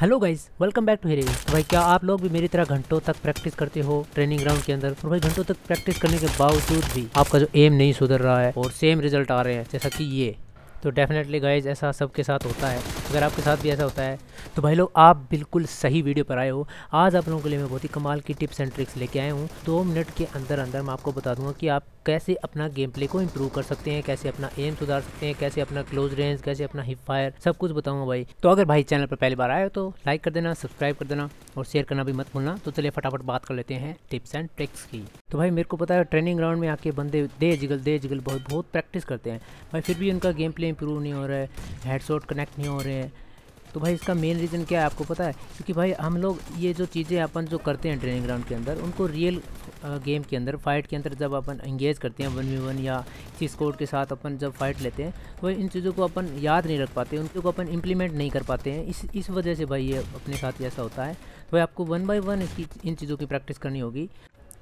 Hello guys, welcome back to हिरे। तो भाई क्या आप लोग भी मेरी तरह घंटों तक प्रैक्टिस करते हो ट्रेनिंग ग्राउंड के अंदर, और भाई घंटों तक प्रैक्टिस करने के बावजूद भी आपका जो एम नहीं सुधर रहा है और सेम रिजल्ट आ रहे हैं जैसा कि ये? तो डेफिनेटली गाइस ऐसा सबके साथ होता है। अगर आपके साथ भी ऐसा होता है तो भाई लोग आप बिल्कुल सही वीडियो पर आए हो। आज आप लोगों के लिए मैं बहुत ही कमाल की टिप्स एंड ट्रिक्स लेके आया हूँ। 2 मिनट के अंदर अंदर मैं आपको बता दूंगा कि आप कैसे अपना गेम प्ले को इम्प्रूव कर सकते हैं, कैसे अपना एम सुधार सकते हैं, कैसे अपना क्लोज रेंज, कैसे अपना हिप फायर, सब कुछ बताऊंगा भाई। तो अगर भाई चैनल पर पहली बार आए हो तो लाइक कर देना, सब्सक्राइब कर देना और शेयर करना भी मत भूलना। तो चलिए फटाफट बात कर लेते हैं टिप्स एंड ट्रिक्स की। तो भाई मेरे को पता है ट्रेनिंग ग्राउंड में आके बंदे दे जिगल बहुत प्रैक्टिस करते हैं भाई, फिर भी उनका गेम प्ले इंप्रूव नहीं हो रहा है, हेडशॉट कनेक्ट नहीं हो रहे हैं। तो भाई इसका मेन रीज़न क्या है आपको पता है? क्योंकि भाई हम लोग ये जो चीज़ें अपन जो करते हैं ट्रेनिंग ग्राउंड के अंदर, उनको रियल गेम के अंदर, फाइट के अंदर जब अपन एंगेज करते हैं 1v1 या किसी स्क्वाड के साथ अपन जब फाइट लेते हैं, तो इन चीज़ों को अपन याद नहीं रख पाते, उनको अपन इम्प्लीमेंट नहीं कर पाते हैं। इस वजह से भाई ये अपने साथ ऐसा होता है। तो भाई आपको 1 by 1 इन चीज़ों की प्रैक्टिस करनी होगी।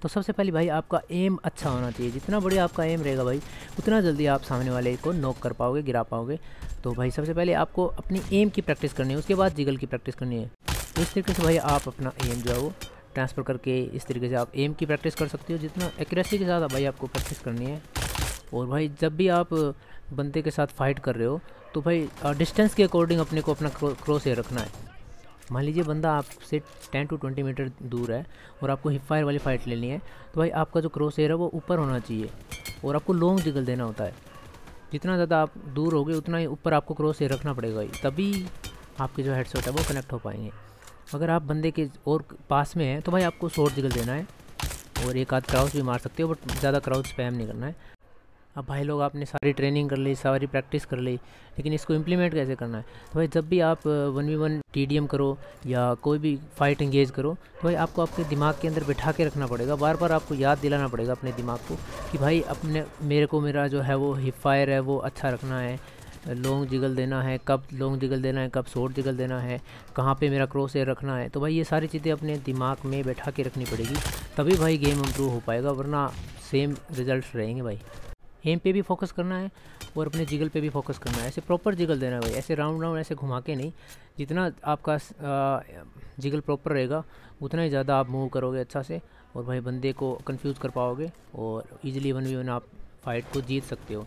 तो सबसे पहले भाई आपका एम अच्छा होना चाहिए। जितना बढ़िया आपका एम रहेगा भाई, उतना जल्दी आप सामने वाले को नॉक कर पाओगे, गिरा पाओगे। तो भाई सबसे पहले आपको अपनी एम की प्रैक्टिस करनी है, उसके बाद जिगल की प्रैक्टिस करनी है। इस तरीके से भाई आप अपना एम जो है वो ट्रांसफ़र करके इस तरीके से आप एम की प्रैक्टिस कर सकते हो। जितना एक्यूरेसी के साथ भाई आपको प्रैक्टिस करनी है। और भाई जब भी आप बंदे के साथ फाइट कर रहे हो तो भाई डिस्टेंस के अकॉर्डिंग अपने को अपना क्रॉस एयर रखना है। मान लीजिए बंदा आपसे 10 to 20 मीटर दूर है और आपको हिप फायर वाली फ़ाइट लेनी है, तो भाई आपका जो क्रॉस एयर है वो ऊपर होना चाहिए और आपको लॉन्ग जिगल देना होता है। जितना ज़्यादा आप दूर होगे उतना ही ऊपर आपको क्रॉस एयर रखना पड़ेगा, तभी आपके जो हेडशॉट है वो कनेक्ट हो पाएंगे। अगर आप बंदे के और पास में हैं तो भाई आपको शॉर्ट जिगल देना है और एक आध क्राउच भी मार सकते हो, बट ज़्यादा क्राउच स्पैम नहीं करना है। अब भाई लोग आपने सारी ट्रेनिंग कर ली, सारी प्रैक्टिस कर ली, लेकिन इसको इम्प्लीमेंट कैसे करना है? तो भाई जब भी आप 1v1 TDM करो या कोई भी फाइट इंगेज करो तो भाई आपको आपके दिमाग के अंदर बिठा के रखना पड़ेगा। बार बार आपको याद दिलाना पड़ेगा अपने दिमाग को कि भाई अपने मेरे को मेरा जो है वो हिप फायर है वो अच्छा रखना है, लॉन्ग जिगल देना है, कब लॉन्ग जिगल देना है, कब शॉर्ट जिगल देना है, कहाँ पे मेरा क्रॉस एयर रखना है। तो भाई ये सारी चीज़ें अपने दिमाग में बैठा के रखनी पड़ेगी, तभी भाई गेम इम्प्रूव हो पाएगा, वरना सेम रिजल्ट्स रहेंगे। भाई एम पे भी फोकस करना है और अपने जिगल पे भी फोकस करना है। ऐसे प्रॉपर जिगल देना है भाई, ऐसे राउंड राउंड ऐसे घुमा के नहीं। जितना आपका जिगल प्रॉपर रहेगा उतना ही ज़्यादा आप मूव करोगे अच्छा से, और भाई बंदे को कंफ्यूज कर पाओगे और इजीली 1v1 आप फाइट को जीत सकते हो।